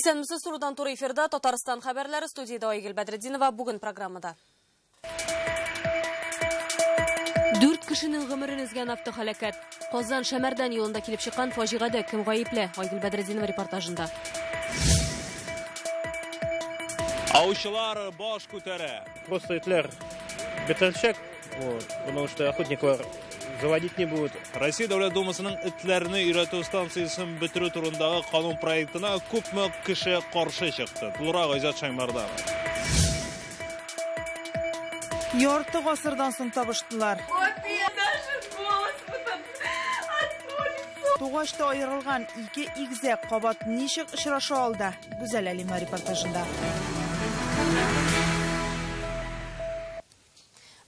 Исәнмісіз сұрудан тұры эфирді Татарстан хабарлары студияда Дилгиль Бадретдинова бүгін программада. Дүрт кішінің ғымырын үзген автохалакат. Казан Шәмәрдән елында келіп шыққан фажиғада кім ғайыплі? Дилгиль Бадретдинова репортажында. Аушылар баш көтере. Просто итлер бетелшек, потому что охотник var. Заводить не будут. Россия Давлет Думасының итләрне ирату станциясын бетеру турындағы канун проектына күпме кеше қаршы шықты. Тулырақ Айзат Шаймардан. Ярты ғасырдан соң табыштылар. Туғашта айырылған ике игзәк қабат нишек ұшырашы алды. Гүзәл Әлима репортажында.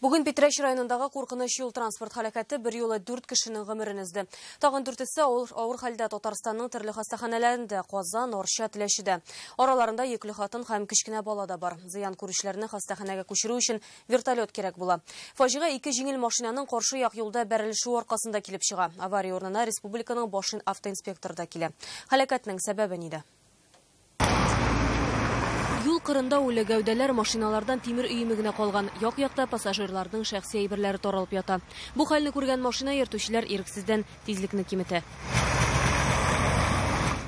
Бүгін Петреш районындағы қорқыныш жол транспорт халакаты бір елі дүрт кішінің ғымырын үзді. Тағын дүртісі ауыр халда Татарстанның түрлі хастаханаларында Қазан, Орша, Тілешіде. Араларында еклі хатын қайым кішкіне балада бар. Зиян көрушілерінің хастаханаға көшіру үшін вертолет керек бола. Фажиға екі жеңіл машинаның қаршы яқ елді бәрілші орқасында келіп шыға. Авария орнына республиканың башын автоинспекторда келе. Халакатның сәбәбі неді? Юл қырында өлі гәуделер машиналардан темір үйімігіне қолған. Яқ-яқта пассажирлардың шәқси әйбірлері таралып ята. Бұ хәліні көрген машина ертушілер еріксізден тезлікні кеміті.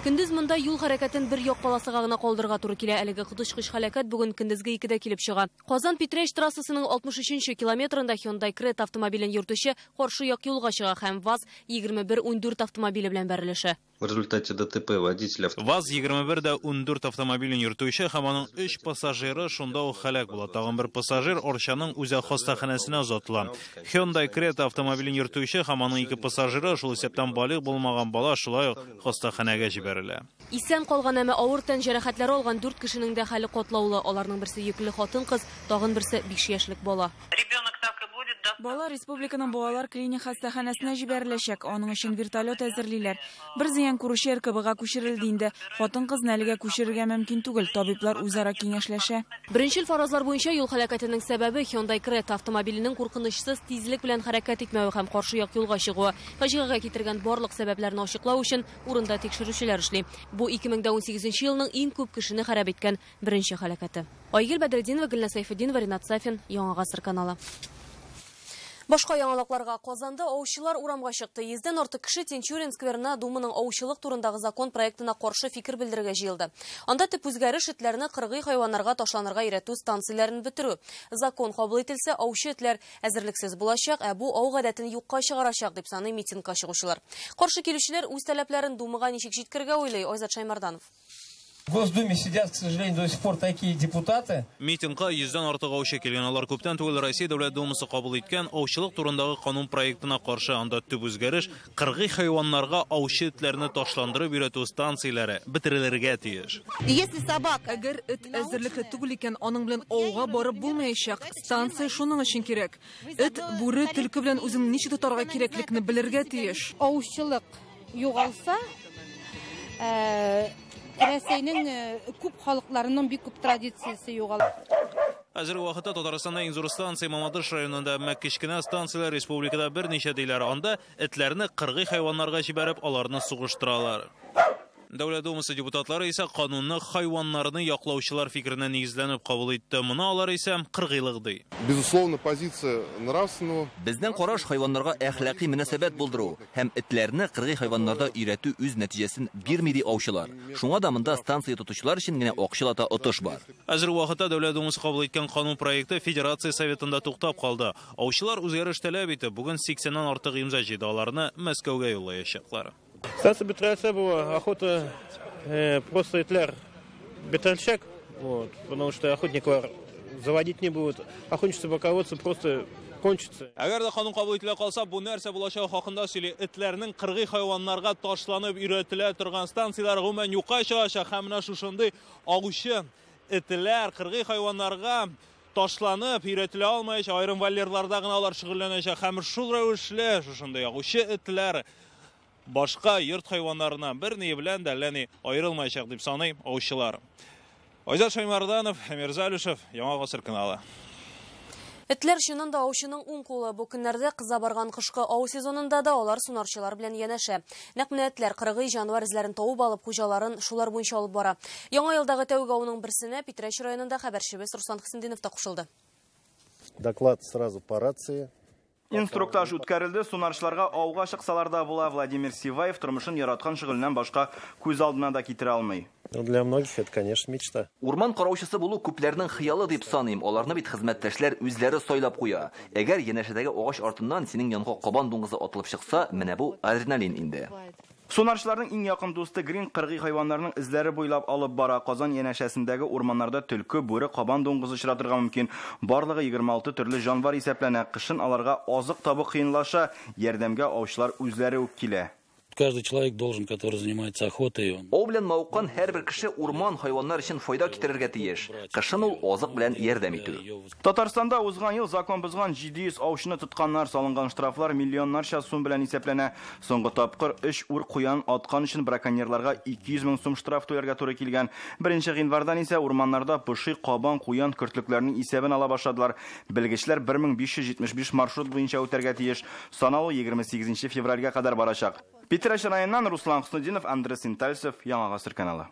Күндіз мұнда юл харакатын бір яқ баласығағына қолдырға тұры келе. Әлігі құдыш-құш халакат бүгін күндізгі екіде келіп шыға. Қазан Петреш трассасының 63-ші километрында Hyundai Крет автомобилін ертуші қаршы яқ юлға шыға һәм ВАЗ 21-14 автомобилі білен бәріліші. В результате ДТП водителя ВАЗ 21-14 автомобилин йөртүче һәм аның 3 пассажиры шунда ук һәлак була. Тагын бер пассажир Орчаның үзәк хастаханәсенә озатылган. Hyundai Creta автомобилин йөртүче һәм аның 2 пассажиры шул исәптән балык булмаган бала шулай ук хастаханәгә җибәрелә. Исән калган әмма авыр тән җәрәхәтләре алган 4 кешенең дә хәле катлаулы. Аларның берсе йөкле хатын-кыз, тагын берсе 5 яшьлек бала. Бала республиканың балалар клиник хастаханәсенә җибәреләчәк. Аның өчен вертолет әзерлиләр. Бер зыян күрүче РКБ-га күчерелде инде. Хатын-кыз әлегә күчерергә мөмкин түгел. Табиблар үзара киңәшләшә. Беренчел фаразлар буенча юл һәлакәтенең сәбәбе Hyundai Creta автомобиленең куркынычсыз тизлек белән хәрәкәт итмәве һәм каршы як юлга чыгуы. Фажигага китергән барлык сәбәпләрне ачыклау өчен урында тикшерүчеләр эшли. Бу 2018 елның иң күп кешене һәлак иткән беренче һәлакәте. Айгөл Бәдретдинова, Гөлназ Сайфетдинова, Ринат Сафин, Яңа Гасыр каналы. Башқа яңалықларға Қазанда аушылар урамға шықты. Езден орты кіші Тенчурин скверна думының аушылық турындағы закон проектына қоршы фикір білдірге жилді. Анда тіп үзгәрі шетлеріні қырғи хайуанарға ташланырға ирету станцияларын бітіру. Закон қабыл етілсе, аушы етлер әзірліксіз болашақ, әбу ауға дәтін юққа шығарашақ деп саны митингқа шығушылар. Қоршы келушілер өз тәләпләрін думыға нешек жеткірге ойлай. Ойзат Шаймарданов. В Госдуме сидят, к сожалению, до сих пор такие депутаты. Митингка езден артык аучы килгән. Алар күптән түгел Россия Дәүләт Думасы кабул иткән аучылык турындагы канун проектына каршы анда төп үзгәреш кыргый хайваннарга аучы этләрне ташландырып өйрәтү станцияләре бетерелергә тиеш. Если собака әгәр эт әзерлекле түгел икән, аның белән ауга барып булмаячак. Станция шуның өчен кирәк. Эт, бүре, төлке белән үзен ничек тотарга кирәклекне белергә тиеш. Аучылык югалса, Россиянең күп халыкларының бик күп традициясе югала. Әзер вакытта Татарстанда иң зур станция Мамадыш районында мәккечкенә станциялар республикада берничә диләр. Анда этләрне кыргый хайваннарга җибәреп, аларны сугыштыралар. Дәүләт Думасы депутатлары исә канунны хайваннарны яклаучылар фикеренә нигезләнеп кабул итте. Моны алар исә кыргыйлык ди. Безусловно, позиция нравственного. Безнең караш хайваннарга әхлакый мөнәсәбәт булдыру һәм этләрне кыргый хайваннарда өйрәтү үз нәтиҗәсен бирмиди аучылар. Шуңа да монда станция тотучылар өчен генә акчалата отыш бар. Әзер вакытта Дәүләт Думасы кабул иткән канун проекты Федерация Советында туктап калды. Аучылар үзгәреш таләп итеп, бүген 80-нан артык имза җыйды. Аларны Мәскәүгә юллаячаклар. Станция Бетрасебова, охота просто итлер бетальщик, потому что охотник заводить не будут, охотничество боководцы просто кончится. Әгәр дә канун кабул ителә калса, бу нәрсә булачагы хакында сөйли. Этләрнең кыргый хайваннарга ташланып өйрәтелә торган станциялар гомумән юкка чыгачак һәм менә шушындый агучы этләр кыргый хайваннарга ташланып өйрәтелә алмаячак, айрым вольерларда гына алар шөгыльләнәчәк һәм шул рәвешле шушындый агучы этләр башка йорт хайваннарынан берни белән дә ләни аерылмаячак дип саный аучылар. Айзат Шаймарданов, Эмир Залюшев, Яңа Гасыр каналы. Этлер шынын да аушының уң қолы бұл күнлерді қыза барған қышқы ау сезонында да олар сунаршылар білен енеші. Нәкміне әтлер қырғи жануар ізлерін тауып алып, құжаларын шулар бойынша алып бара. Яңа елдағы тәугі ауының бірсіне Питреш районында хабаршыбес Руслан Хсендиновта құшылды. Доклад сразу по рации. Инструктаж үткәрелде, сунаршыларға ауға шықсаларда була Владимир Сиваев тұрмышын яратқан шығылынан башқа көз алдына да китіре алмай. Для многих это, конечно, мечта. Урман караушысы болу күплернең хыялы дип саныйм. Аларны бит хезмәттәшләр үзләре сойлап куя. Әгәр янәшәдәге агач артыннан синең янга кабан дуңгызы атылып чыкса, менә бу адреналин инде. Сунарчыларның иң якын дусты Грин кыргый хайванларның изләре буйлап алып бара. Казан янәшәсендәге урманнарда төлке, бүре, кабан дуңгызы очратырга мөмкин. Барлыгы 26 төрле жанвар исәпләнә. Кышын аларга азык табу кыенлаша, ярдәмгә аучылар үзләре үк килә. Каждый человек должен, который занимается охотой. Облен маукан хәрбер кеше урман хайваннар өчен файда китерергә тиеш. Кышын ул азык белән ярдәм итү. Татарстанда узган ел закон бузган 700 аучыны тотканнар салынган штрафлар миллионнарча сум белән исәпләнә. Соңгы тапкыр 3 ур куян аткан өчен браконьерларга 200 мең сум штраф түләргә туры килгән. 1 гыйнвардан исә урманнарда пыши, кабан, куян көртлекләрнең исәбен ала башладылар. Белгечләр 1575 маршрут буенча үтәргә тиеш. Санау 28 февральгә кадәр барачак. Питреш районынан Руслан Хсудинов, Андрей Синтальцев, Яңа Гасыр каналы.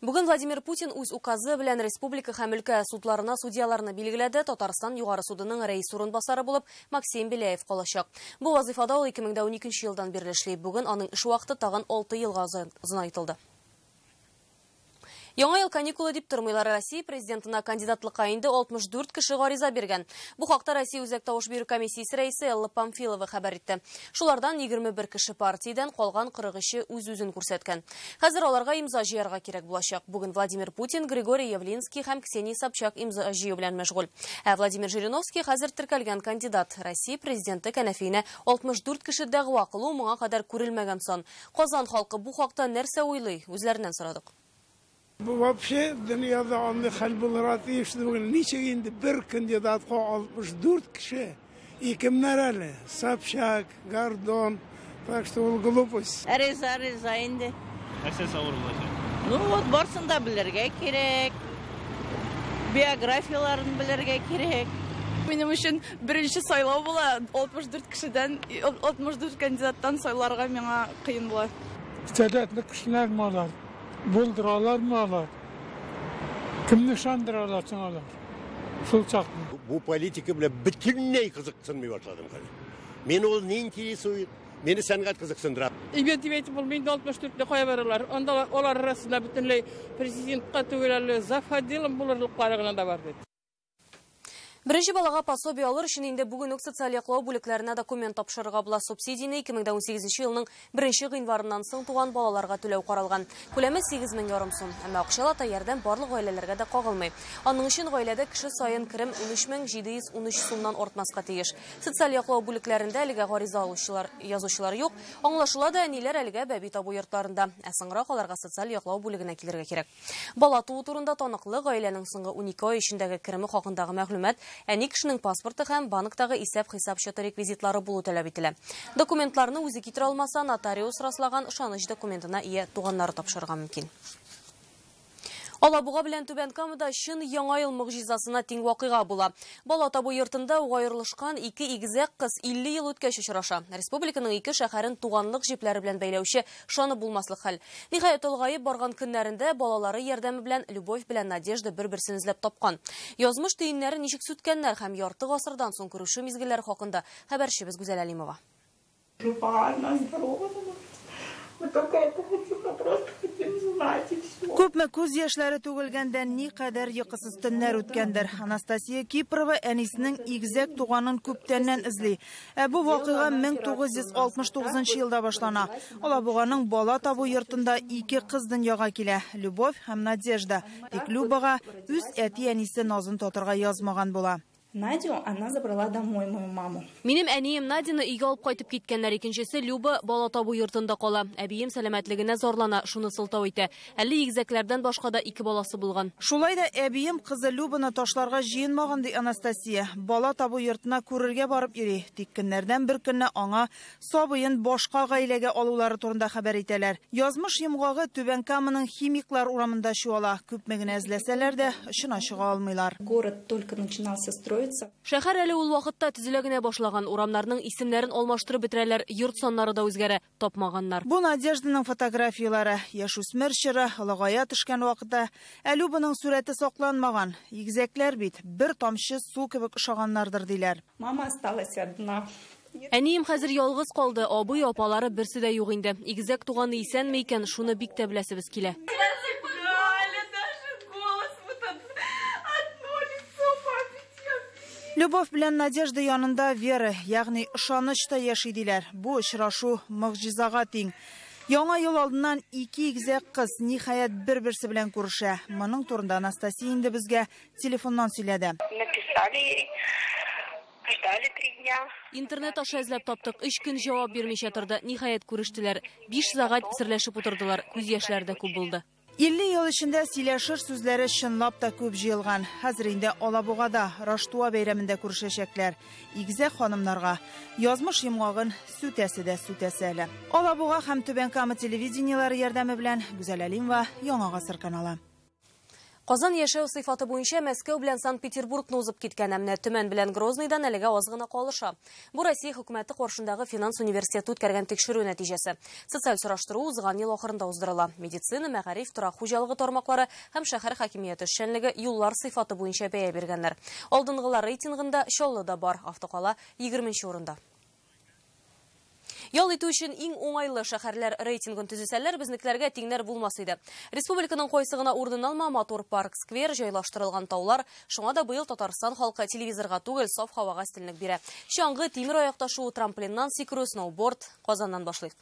Бүгін Владимир Путин үз указы белән республика һәм өлкә судларына судьяларны билгеләде. Татарстан югары судының рәис урынбасары булып Максим Беляев калачак. Бу вазифада ул 2012 елдан бирле эшли. Бүген аның эш вакыты тагын 6 елга озынайтылды. Яңа ел каникулы дип тормыйлар. Россия президентына кандидатлыкка инде 64 кеше гариза бергән. Бу хакта Россия Үзәк тавыш бирү комиссиясе рәисе Элла Памфилова хәбәр итте. Шулардан 21 кеше партиядән, калган 43 үз-үзен күрсәткән. Хәзер аларга имза җыярга кирәк булачак. Бүген Владимир Путин, Григорий Явлинский һәм Ксения Сапчак имза җыю белән мәшгуль. Ә Владимир Жириновский хәзер теркәлгән кандидат. Россия президенты кәнәфинә 64 кеше дәгъва кылу моңа кадәр күрелмәгән сан. Казан халкы бу хакта нәрсә уйлый? Үзләреннән сорадык. Вообще, dünyada аны хәл булырат еш түгел. Ничек инде бер кандидатка 64 кеше, и кемнәр әле? Сапчак, Гордон, так что ул глупость. Риза инде. Нәрсәсе авыр булачак. Ну вот барсын да белергә кирәк. Биографияларын белергә кирәк. Минем өчен беренче сайлау була. 64 кешедән, 64 кандидаттан сайларга миңа кыен була. Сәләтле кешеләр малар. Булдыралар мı алар? Кимни шандыралар сын алар? Шул чакны. Бу политика белән бүтүнләй кызыксынмый башладым хәзер. Мені ул не интересует, мені сәнгать кызыксындыра. Ибет диветим ул 1064-не кая баралар. Анда алар арасында бүтүнләй президентка түгел, зафадилым булырлыклары гына да бар ди. Беренче балага пособие алыр өчен инде бүген үк социаль яклау бүлекләренә документ тапшырырга була. Субсидияны 2018 елның 1 гыйнварыннан соң туган балаларга түләү каралган. Күләме 8,5 млн сум. Әмма акчалата ярдәм барлык гаиләләргә дә кагылмый. Аның өчен гаиләдә кеше саен керем 13713 сумнан артмаска тиеш. Социаль яклау бүлекләрендә әлегә гариза алучылар, язучылар юк. Аңлашыла да, әниләр әлегә бәби табу йортларында. Ә соңрак аларга социаль яклау бүлегенә килергә кирәк. Бала туу турында таныклы гаиләнең соңгы 12 ай эчендәге кереме хакындагы мәгълүмат әни кешенең паспорты һәм банктагы исәп-хисап счеты реквизитлары булу таләп ителә. Документларны үзе китерә алмаса, нотариус раслаган ышаныч документына ия туганнары тапшырырга мөмкин. Алабуга белән Түбән Камада шын яңа ел могҗизасына тиң вакыйга була. Бала табу йортында угайрылышкан 2 игезәк кыз 50 ел үткәч очраша. Республиканың 2 шәһәрен туганлык җипләре белән бәйләүче шаны булмаслык хәл. Ниһаять, олгаеп барган көннәрендә балалары ярдәме белән Любовь белән Надежда бер-берсен эзләп тапкан. Язмыш төйннәре ничек сүткәннәр һәм ярты гасырдан соң күрешү мизгелләре хакында хәбәрчебез Гүзәл Алимова. Күпме күз яшьләре түгелгәндән никадәр йокысыз төннәр үткәндер. Анастасия Кипрова әнисенең игезәк туганын күптәннән эзли. Ә бу вакыйга 1969 елда башлана. Алабуганың бала табу йортында 2 кыз дөньяга килә. Любовь һәм Надежда. Тик Любага үз әти-әнисе Назын татырга язмаган була. Надю она забрала домой мою маму. Минем әнием Надяны өйгә алып кайтып киткәннәр, икенчесе Люба бала табу йортында кала. Әбием сәламәтлегенә зарлана, шуны сылтау итә. 50 игезәкләрдән башка да 2 баласы булган. Шулай да әбием кызы Любаны ташларга җыенмаган ди Анастасия. Бала табу йортына күрергә барып йөри. Тик көннәрдән бер көнне аңа сабыен башка гаиләгә алулары турында хәбәр итәләр. Язмыш йомгагы Түбән Каманың химиклар урамында чуала. Күпме генә эзләсәләр дә очына чыга алмыйлар. Город только начинался строить. строится. Шәһәр әле ул вакытта төзелегенә башлаган урамнарның исемнәрен алмаштырып бетерәләр, йорт саннары да үзгәрә тапмаганнар. Бу Надежданың фотографиялары, яшүсмер чыры лагая төшкән вакытта Әлүбаның сурәте сакланмаган. Игезәкләр бит бер тамчы су кебек ошагандыр диләр. Мама осталась одна. Әнием хәзер ялгыз калды, абый, апалары берсе дә юк инде. Игезәк туганы исәнме икән, шуны бик тә беләсебез килә. Любовь белән Надежда янында вера, ягъни ышаныч та яши диләр. Бу очрашу могҗизага тиң. Яңа ел алдыннан ике игезәк кыз ниһаять бер-берсе белән күрешә. Моның турында Анастасия инде безгә телефоннан сөйләде. Интернет аша эзләп таптык. 3 көн җавап бирмичә торды. Ниһаять күрештеләр. 5 сәгать серләшеп утырдылар. Күз яшьләре дә күп булды. 50 ел эчендә сөйләшер сүзләре чынлап та күп җыелган. Хәзер инде Алабугада Раштуа бәйрәмендә күрешәчәкләр. Игезәк ханымнарга язмыш йомгагын сүтәсе дә сүтәсе әле. Алабуга һәм Түбән Кама телевидениелары ярдәме белән Гүзәл Әлимова яңа гасыр каналы. Казан яшәү сыйфаты буенча Мәскәү белән Санкт-Петербургны узып киткән, әмма Төмән белән Грозныйдан әлегә аз гына калыша. Бу Россия хөкүмәте каршындагы финанс университеты үткәргән тикшерү нәтиҗәсе. Социаль сораштыру узган ел ахырында уздырыла. Медицина, мәгариф, торак хуҗалыгы тармаклары һәм шәһәр хакимияте эшчәнлеге юллар сыйфаты буенча бәя биргәннәр. Алдынгылар рейтингында Чаллы да бар, автокала 20-нче урында. Ял итү өчен иң уңайлы шәһәрләр рейтингын төзесәләр, безнекеләргә тиңнәр булмас иде. Республиканың кайсыгына урын алма, матур парк, сквер, җайлаштырылган таулар, шуңа да быел Татарстан халкы телевизорга түгел, саф һавага өстенлек бирә. Чаңгы, тимер аякташуы, трамплиннан сикерү, сноуборд. Казаннан башлыйк.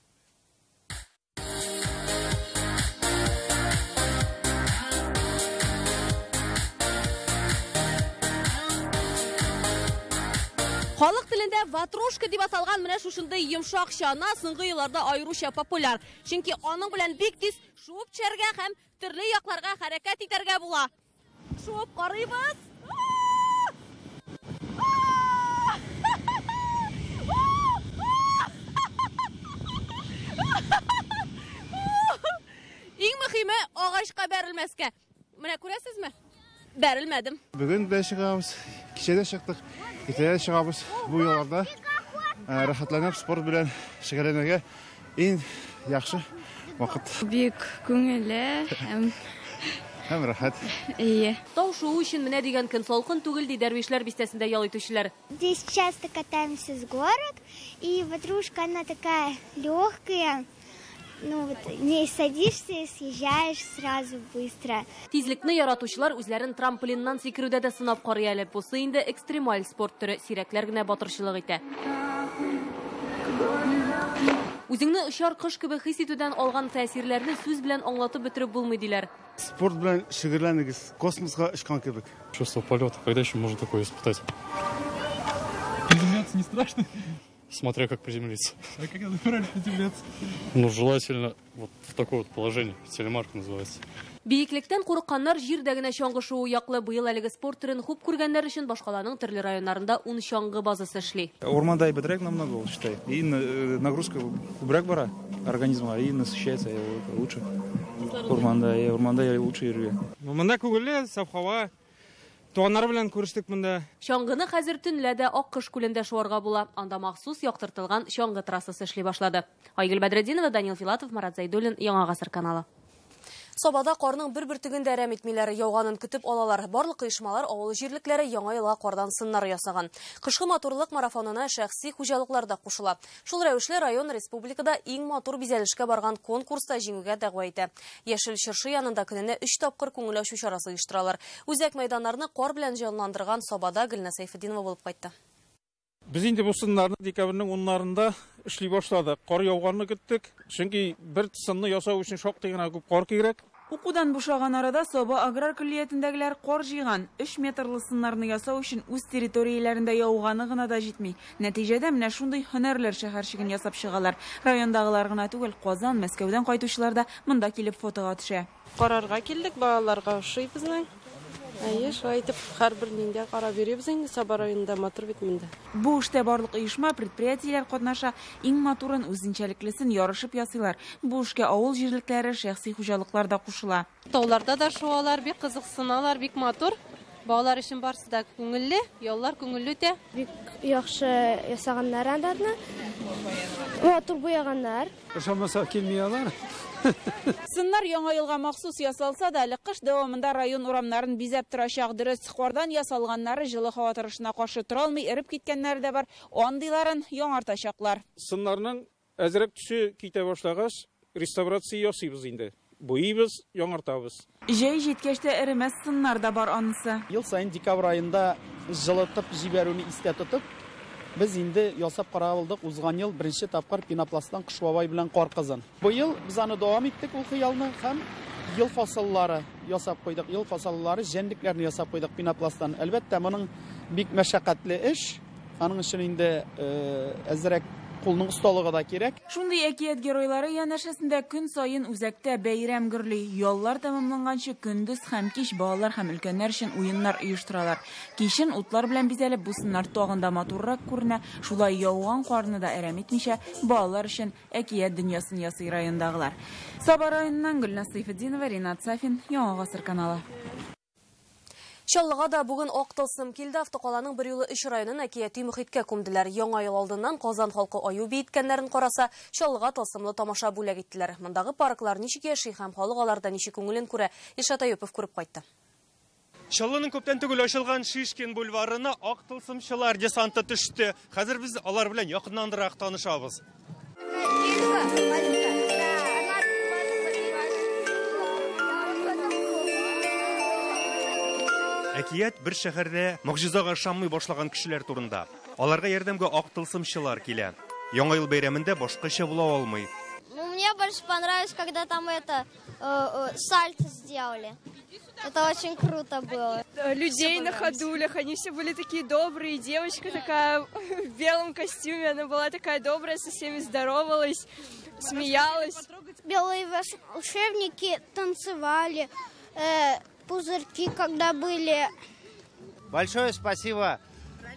Халык телендә ватрушка дип аталган менә шушындай йомшак чана соңгы елларда аеруча популяр. Чөнки аның белән бик тиз шуып чәргә һәм төрле якларга хәрәкәт итәргә була. Шуып карыйбыз. Иң мөһиме агачка бәрелмәскә. Менә күрәсезме? Бәрелмәдем. Бүген белән чыгабыз. Кичәдә чыктык. Итәләр чыгабыз. Бу елларда рәхәтләнеп спорт белән шөгыльләнергә иң яхшы вакыт. Бик күңелле һәм рәхәт. Әйе. Тау шуы өчен менә дигән көн салкын түгел, ди дәрвишләр бистәсендә ял итүчеләр. Здесь часто катаемся с горок, и ватрушка, она такая легкая. Ну вот, не садишься и съезжаешь сразу быстро. Тизлекне яратучылар үзләрен трамплиннан сикерүдә дә сынап карый әле. Бусы инде экстремаль спорт төре, сирәкләр генә батырчылык итә. Үзеңне ошар кыш кебек хис итүдән алган тәсирләрне сүз белән аңлатып бетереп булмый диләр. Спорт белән шөгыльләнегез, космоска очкан кебек. Чувство полета, когда еще можно такое испытать? Приземляться не страшно? Смотря как приземлиться. А как это правильно приземляться? Ну, желательно вот в такое вот положение. Телемарк называется. Бейеклектән курыкканнар җирдә генә чаңгы шуы яклы, быел әлеге спорт төрен хуп күргәннәр өчен башкаланың төрле районнарында 10 чаңгы базасы эшли. Урманда бедрәк намного ул считай. И нагрузка күбрәк бара организмга, и насыщается лучше. Урманда лучше йөрергә. Монда күңелле, саф һава. Туганнар белән күрештек монда. Чаңгыны хәзер төнлә дә Аккыш күлендә шуарга була. Анда махсус яктыртылган чаңгы трассасы эшли башлады. Дилгиль Бадретдинова, Даниил Филатов, Марат Зайдуллин, Яңа гасыр каналы. Сабада карның бер-бер түген дәрәм итмиләре яуганын көтеп алалар. Барлык кыйышмалар авыл җирлекләре яңа елга кардан сыннар ясаган. Кышкы матурлык марафонына шәхси хуҗалыклар да кушыла. Шул рәвешле район республикада иң матур бизәлешкә барган конкурста җиңүгә дәгъва итә. Яшел чыршы янында көненә 3 тапкыр күңел ачу чарасы оештыралар. Үзәк мәйданнарны кар белән җанландырган Сабада Гөлнә Сәйфетдинова булып кайтты. Без инде бу сыннарны декабрьнең 10-нарында эшли башладык. Кар яуганны көттек, чөнки бер сынны ясау өчен шактый гына күп кар кирәк. Укудан бушаган арада Саба аграр көллиятендәгеләр кар җыйган. 3 метрлы сыннарны ясау өчен үз территорияләрендә яуганы гына да җитми. Нәтиҗәдә менә шундый һөнәрләр шәһәрчеген ясап чыгалар. Райондагылар гына түгел, Казан, Мәскәүдән кайтучылар да монда килеп фотога төшә. Карарга килдек, балаларга ошый безнең. Әйе, шулай итеп, һәрбер ниндә карап йөрибез инде Саба районында, матур бит монда. Бу эштә барлык оешма, предприятиеләр катнаша, иң матурын, үзенчәлеклесен ярышып ясыйлар. Бу эшкә авыл җирлекләре, шәхси хуҗалыклар да кушыла. Тауларда да шуалар бик кызыксыналар, бик матур. Балалар үшін барсы да көңілі, яллар көңілі де. Яқшы ясағандар әндәрді. Отыр бұяғандар. Шамаса келмеялар. Сыннар яңа елға мақсус ясалса да, лыққыш дауамында район урамнарын бизәп тұра шағдырыз. Қордан ясалғаннары жылы қауатырышына қошы тұралмай, үріп кеткенлері де бар. Ондайларын яңарта шақлар. Сыннарның әзіріп түсі кейте башлағаш реставрация ясыйбыз енді. Бұйыбыз, яңартабыз. Жай жеткеште әрімес сыннар да бар анысы. Ел сайын декабр айында жылытып, жіберуіні істетіп, біз енді ясап қарағылдық ұзған ел бірінші тапқар пенопластан қышуабай білен қорқызын. Бұл ел біз аны доғам еттік ұлқы елінің қам ел фасыллары ясап қойдық, ел фасыллары жәндіклерін ясап қойдық пенопластан. Әлбәтті, мұның бек мәшәқатлі іш, аның үшін енді әзірек қолының ұсталығы да керек. Шынды әкиет геройлары янашасында күн сайын үзәкті бәйрәм гүрлі. Яллар тамамланғаншы күндіз хәм кеш балалар хәм үлкәннәр үшін уйыннар үйіштіралар. Кешін ұтлар білән безәліп, бұсыннар тоғында матурырақ көріне, шулай яуған қуарыны да әрәм етмеше, балалар үшін әкиет дүниясын ясы райындағылар. Сабар айыннан Гүлна Шаллыға да бүгін оқтылсым келді автоқаланың бір юлы үш районын әкияті мұхитке көмділер. Яңа ел алдынан Қазан халқы айу бейткенлерін қораса, шаллыға тылсымлы тамаша бөлек еттілер. Мұндағы парықлар нешеге шейхам халығаларда неше көңілін көрі Ешата Епіп көріп қайтты. Шаллының көптен түгіл ашылған Шишкен бульварына оқтылсым шалар десанты түшті. Қазір біз алар білен яқынандырақ танышабыз. Әкият бір шәһәрдә мөгжизаға шаммый башлаган кешеләр турында. Аларга ярдәмгә ак тылсымчылар килә. Яңа ел бәйрәмендә башкача була алмый. Мне больше понравилось, когда там это сальто сделали. Это очень круто было. Людей на ходулях, они все были такие добрые. Девочка такая в белом костюме, она была такая добрая, со всеми здоровалась, смеялась. Белые волшебники танцевали. Пузырьки, когда были. Большое спасибо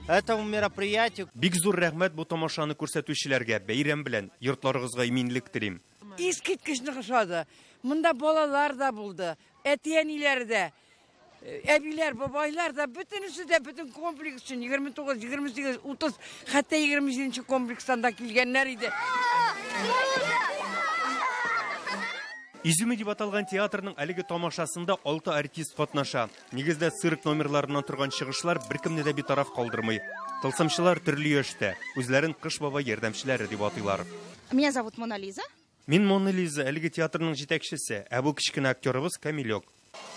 этому мероприятию. Бигзур рәхмәт бу тамашаны күрсәтүчеләргә, бәйрәм белән йортларыгызга иминлек телим. Искиткечне кышады. Монда балалар да булды, әтиәниләр дә, әбиләр, бабайлар да, бөтенесе дә бүтән комплекс өчен 29, 28, 30, хәтта 27-нче комплекстанда килгәннәр иде. Изюме деп аталған театрның әлігі тамашасында 6 артист қатнаша. Негізді сырық номерларынан тұрған шығышлар бір кімне де бейтараф қалдырмай. Тылсымшылар түрлі ешті. Өзлерін қыш баба ердәмшілері деп атылар. Меня зовут Мона Лиза. Мен Мона Лиза, әлігі театрның жетекшісі, әбіл кішкін актеріміз Камилек.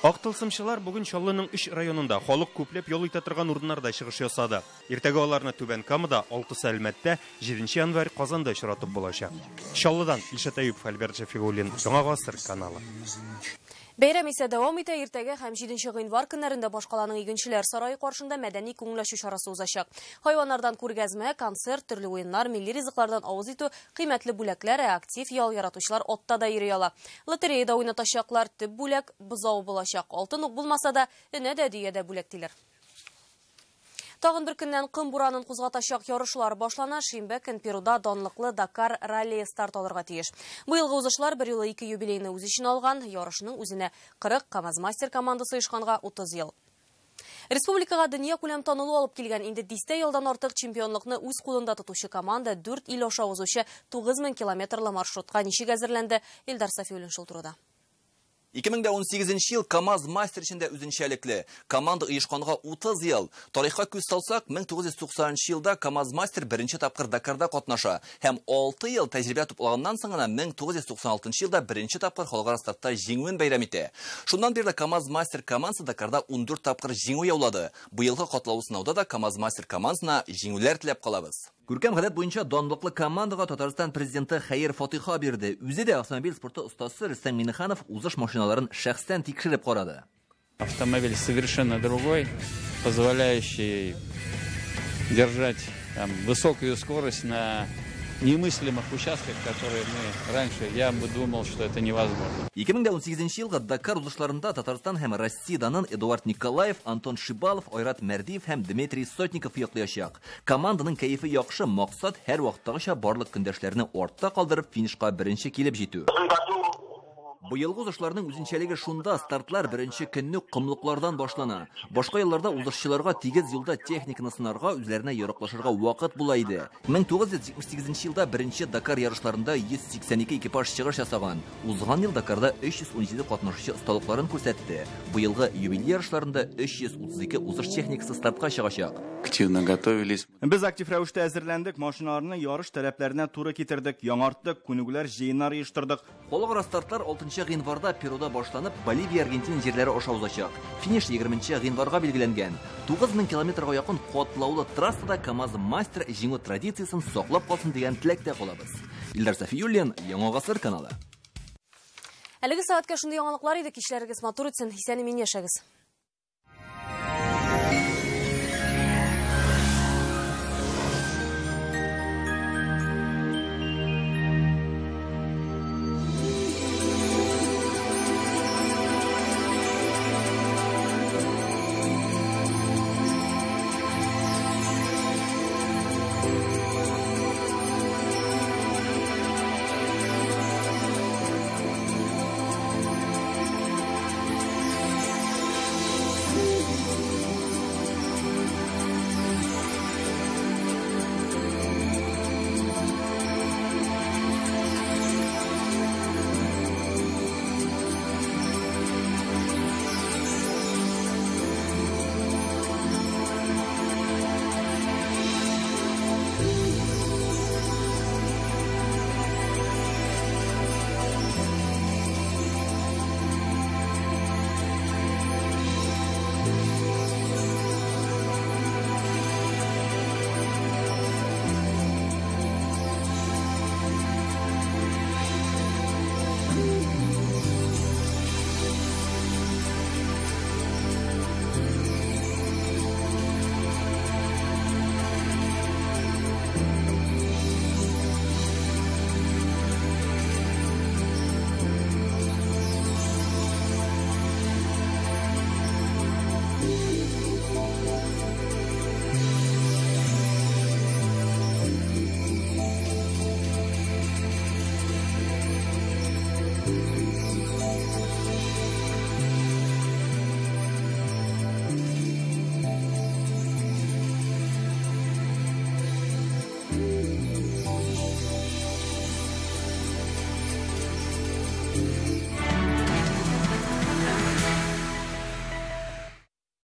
Ақ тылсымшылар бүгін Шаллының 3 районында халық көплеп ел итатырған орындарда шығыш жасады. Ертегі оларына Түбән Камыда 6 әлмәтті 7 январь Қазанда ұшыратып болаша. Шаллыдан Ильшат Аюпов, Альберт Жафигуллин, Жаңа ғасыр каналы. Бәйрәм исә дәвам итә, ертәге һәм 7 гыйнвар көннәрендә башкаланың игенчеләр сарае каршында мәдәни күңелләшү чарасы узачак. Хайваннардан күргәзмә, концерт, төрле уеннар, милли ризыклардан авыз итү, кыйммәтле бүләкләр, актив ял яратучылар отта да йөри ала. Лотереяда уйнатачаклар, төп бүләк бозау булачак. Алтын ук булмаса да, энә дә диядә бүләктеләр. Тағын бір күннен қым бұранын қозғаташақ ярышылар башлана, шимбе күн Перуда донлықлы Дакар ралли старт алырға тиеш. Бұйылғы ұзышылар бір елі 2 юбилейіні өз үшін алған, ярышының өзіне 40 КАМАЗ-мастер командасы ешқанға 30 ел. Республикаға дүния көлем танылу алып келген инде 10 елдан артық чемпионлықны өз қолында тұтушы команда 4 ел аша озушы 9000 километрлі маршрутқа нешек әзірләнді. Элдар Сафиуллин шолтыруда. 2018 ел КАМАЗ-мастер ішінде үзіншәліклі. Команда ұйышқанға 30 ел. Тарихқа көз салсақ, 1990 елда КАМАЗ-мастер бірінші тапқыр Дакарда қатнаша. Хәм 6 ел тәжірбе тұплағаннан саңына 1996 елда бірінші тапқыр халықара стартта жеңуін бәйрәмете. Шындан берді КАМАЗ-мастер командасы Дакарда 14 тапқыр жеңу яулады. Бұйылғы қатылау сынауда да КАМАЗ-мастер командасына жеңулер тілеп қалабыз. Күркәм ғадат бойынша данлықлы командаға Татарстан президенті Хәйер Фатиха берді. Үзе де автомобиль спорты ұстасы Рөстәм Миниханов ұзыш машиналарын шәхстән тикшеріп қарады. Автомобиль совершенно другой, позволяющий держать высокую скорость на немыслимых участках, которые мы раньше, я бы думал, что это невозможно. 2018 елға Дакар ұзышларында Татарстан һәм Россиядан Эдуард Николаев, Антон Шибалов, Ойрат Мердиев һәм Дмитрий Сотников яклыячак. Команданың кәйфе яқшы, мақсат һәр вақтағыша барлық күндәшләрне ортта қалдырып, финишқа бірінші келіп жету. Быйылғы узышыларның үзенчәлеге шунда, стартлар беренче көнне кымлыклардан башлана. Башка елларда узышчыларга 8 елда техниканы сынарга, үзләренә яраклашырга вакыт була иде. 1978 елда беренче Дакар ярышларында 182 экипаж чыгыш ясаган. Узган ел Дакарда 317 катнашчы осталыкларын күрсәтте. Быйылгы юбилей ярышларында 332 узыш техникасы стартка чыгачак. Активно готовились. Без актив рәвештә әзерләндек, машиналарны ярыш таләпләренә туры китердек, яңартдык, күнегүләр җыеннар оештырдык. Халыкара стартлар 6 гыйнварда Перуда башланып, Боливия, Аргентина җирләре аша узачак. Финиш 20 гыйнварга билгеләнгән. 9000 километрга якын катлаулы трассада КАМАЗ-мастер җиңү традициясын саклап калсын дигән теләктә калабыз. Илдар Сафиуллин, Яңа Гасыр каналы. Әлеге сәгатькә шундый яңалыклар иде, кичләрегез матур үтсен, исән-имин яшәгез.